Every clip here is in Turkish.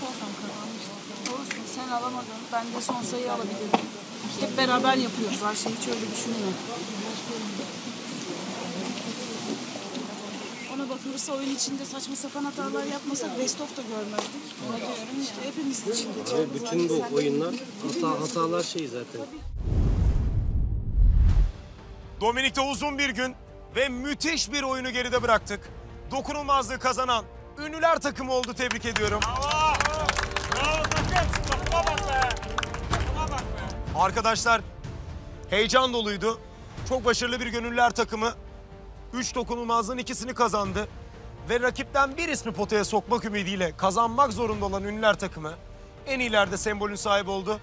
kazanmış olsam kazanmıştım. Olsun, sen alamadın. Ben de son sayıyı alabilirim. Hep beraber yapıyoruz her şeyi. Hiç öyle düşünmüyorum. Ona bakılırsa oyun içinde saçma sapan hatalar yapmasak best of da görmezdik. Ona diyorum işte hepimiz için geçiyoruz. Bütün bu oyunlar hatalar şeyi zaten. Dominik'te uzun bir gün ve müthiş bir oyunu geride bıraktık. Dokunulmazlığı kazanan ünlüler takımı oldu. Tebrik ediyorum. Bravo! Bravo takım! Takıma bak be! Takıma bak be! Arkadaşlar heyecan doluydu. Çok başarılı bir gönüllüler takımı. 3 dokunulmazlığın ikisini kazandı. Ve rakipten bir ismi potaya sokmak ümidiyle kazanmak zorunda olan ünlüler takımı en ilerde sembolün sahibi oldu.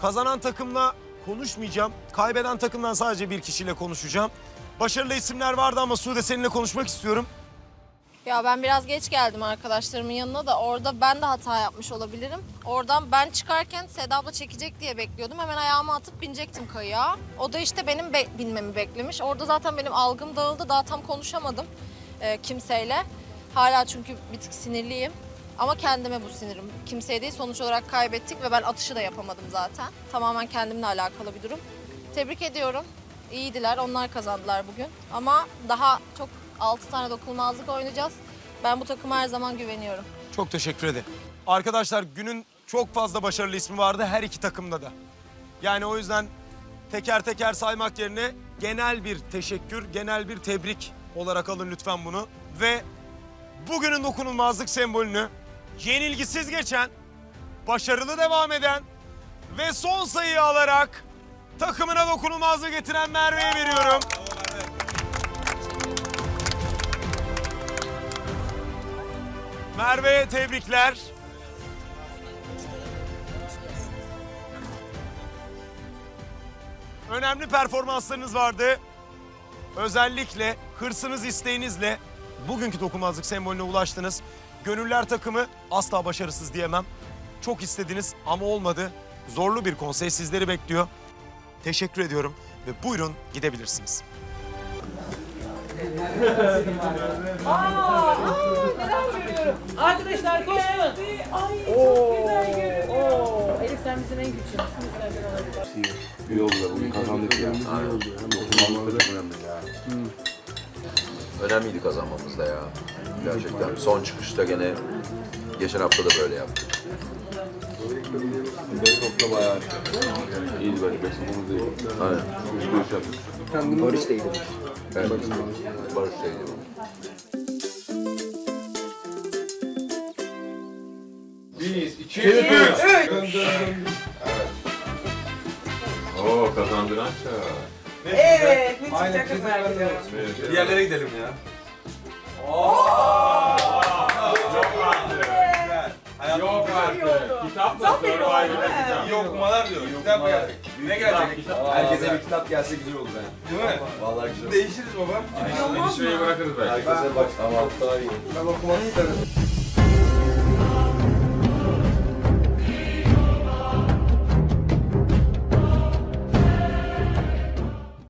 Kazanan takımla konuşmayacağım. Kaybeden takımdan sadece bir kişiyle konuşacağım. Başarılı isimler vardı ama Sude seninle konuşmak istiyorum. Ya ben biraz geç geldim arkadaşlarımın yanına da orada ben de hata yapmış olabilirim. Oradan ben çıkarken Seda abla çekecek diye bekliyordum. Hemen ayağımı atıp binecektim kayığa. O da işte benim binmemi beklemiş. Orada zaten benim algım dağıldı. Daha tam konuşamadım kimseyle. Hala çünkü bir tık sinirliyim. Ama kendime bu sinirim. Kimseye değil, sonuç olarak kaybettik ve ben atışı da yapamadım zaten. Tamamen kendimle alakalı bir durum. Tebrik ediyorum. İyiydiler, onlar kazandılar bugün. Ama daha çok 6 tane dokunulmazlık oynayacağız. Ben bu takıma her zaman güveniyorum. Çok teşekkür ederim. Arkadaşlar günün çok fazla başarılı ismi vardı her iki takımda da. Yani o yüzden teker teker saymak yerine genel bir teşekkür, genel bir tebrik olarak alın lütfen bunu. Ve bugünün dokunulmazlık sembolünü yenilgisiz geçen, başarılı devam eden ve son sayıyı alarak takımına dokunulmazlığı getiren Merve'ye veriyorum. Merve'ye tebrikler. Önemli performanslarınız vardı. Özellikle hırsınız, isteğinizle bugünkü dokunulmazlık sembolüne ulaştınız. Gönüller takımı asla başarısız diyemem. Çok istediniz ama olmadı. Zorlu bir konsey sizleri bekliyor. Teşekkür ediyorum ve buyurun gidebilirsiniz. Arkadaşlar koşun. Ay çok güzel görünüyor. Elif sen bizim en güçlüsün. İyi oldu bunu kazandık ya. Önemliydi kazanmamız da ya. Gerçekten son çıkışta gene geçen hafta da böyle yaptık. Çok da bayağı iyiydi bence. Bunu da iyi. Aynen. Kendini Barış da iyiydi. Evet. Barış da iyiydi. Biz 2-3. Evet. Ooo kazandıran çağır. Evet, ne çıkacak kızlar gidiyoruz. Evet. Diğerlere gidelim ya. Ooo! Çok artık. Yok artık. Kitap da soru ayrıca kitap. İyi okumalar diyoruz. Kitap geldik. Ne gelecek? Herkese bir kitap gelse güzel olur. Değil mi? Vallahi güzel. Değişiriz baba. Aynen. Bir şuraya bırakırız belki. Herkese bak. Tamam. Ben okumanı isterim.